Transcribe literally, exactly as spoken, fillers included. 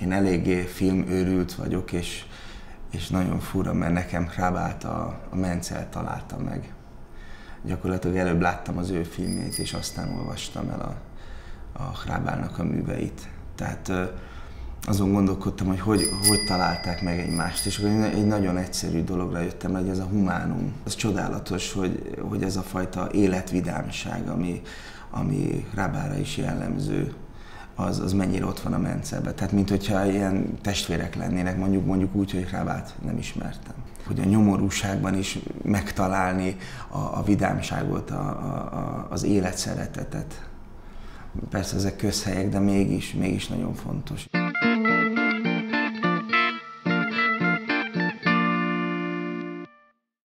Én eléggé filmőrült vagyok, és, és nagyon fura, mert nekem Hrabalt a, a Menzel találta meg. Gyakorlatilag előbb láttam az ő filmjét, és aztán olvastam el a, a Hrabalnak a műveit. Tehát azon gondolkodtam, hogy, hogy hogy találták meg egymást, és akkor egy nagyon egyszerű dologra jöttem, hogy ez a humánum. Az csodálatos, hogy, hogy ez a fajta életvidámság, ami, ami Hrabalra is jellemző, az, az mennyire ott van a Menzelben. Tehát, mint hogyha ilyen testvérek lennének, mondjuk, mondjuk úgy, hogy Hrabalt nem ismertem. Hogy a nyomorúságban is megtalálni a, a vidámságot, a, a, az életszeretetet. Persze ezek közhelyek, de mégis, mégis nagyon fontos.